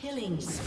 Killing spree.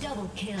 Double kill.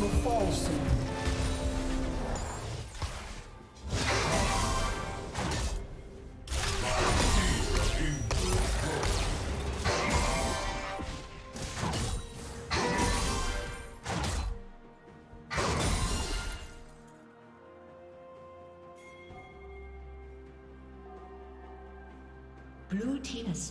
Positivo falso. Blue team is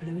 Blue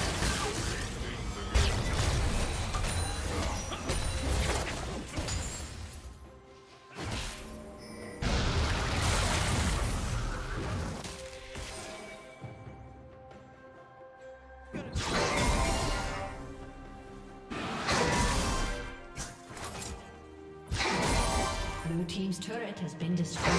Blue team's turret has been destroyed.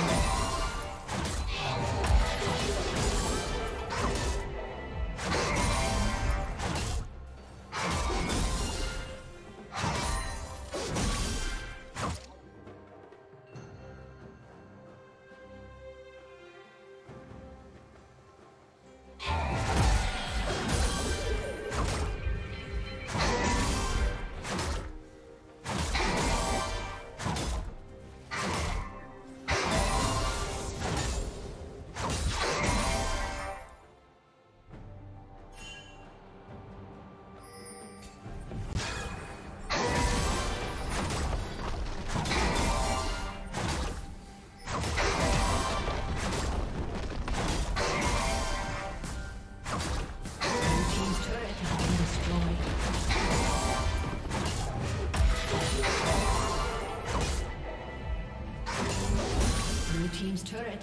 Team's turret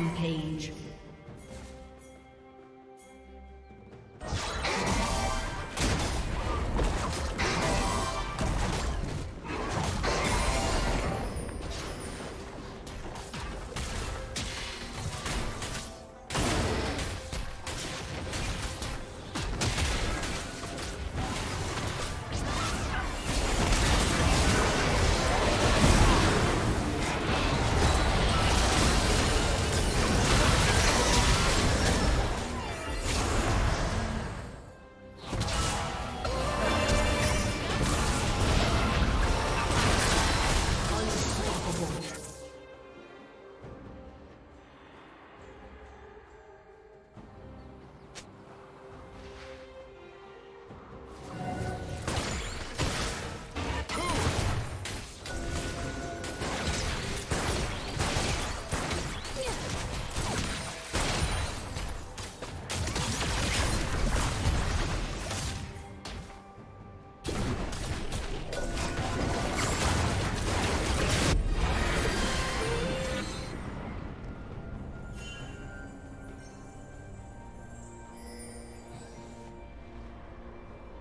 Rampage.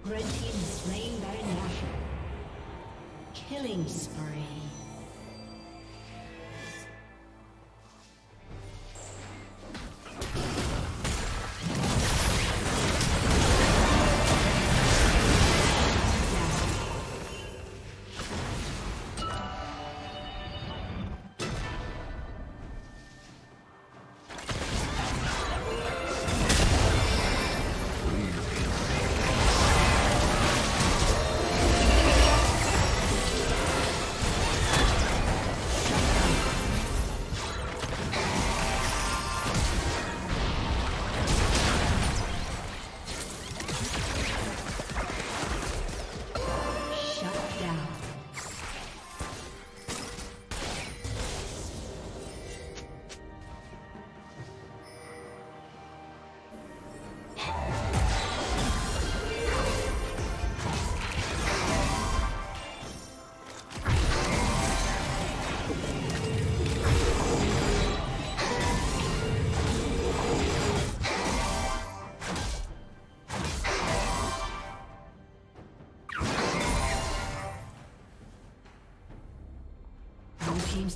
Red team is slain by Nashor. Killing spree. Team's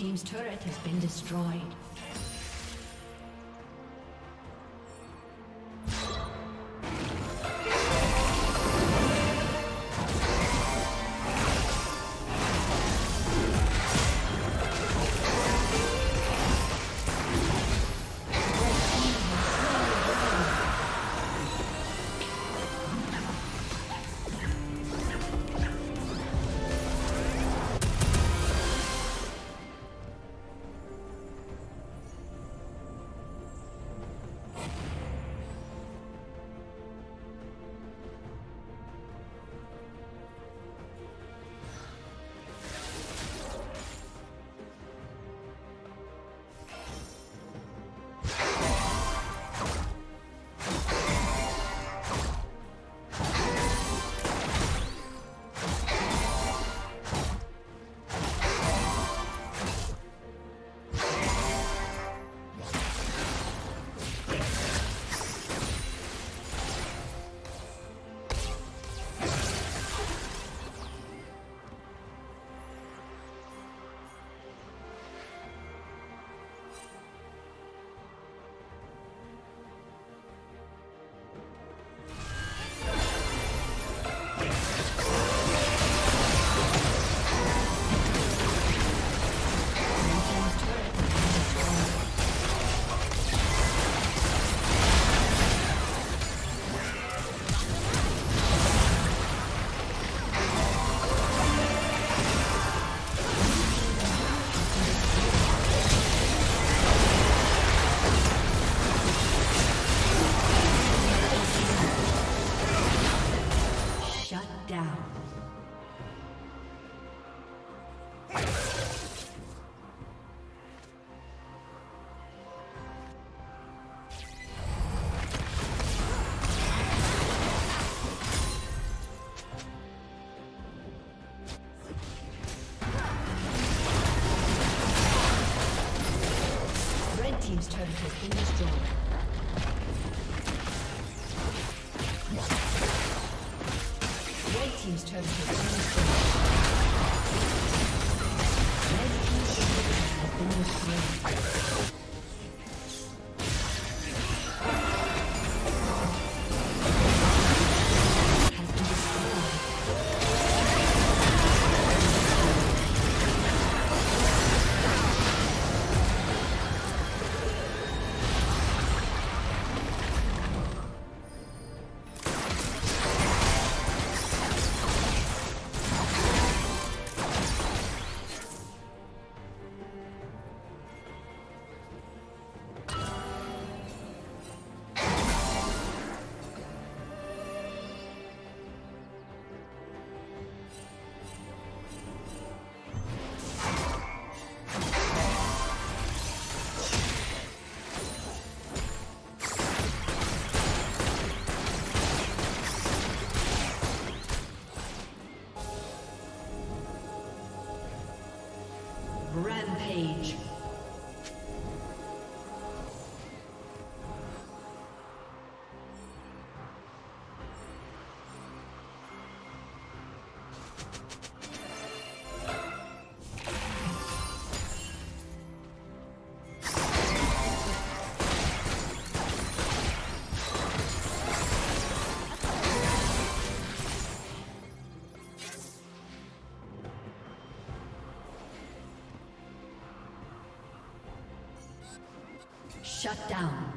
Team's turret has been destroyed. turret has been destroyed. Red team's turret has been destroyed. Red team's turret has been destroyed. Rampage. Shut down.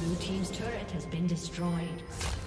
Blue team's turret has been destroyed.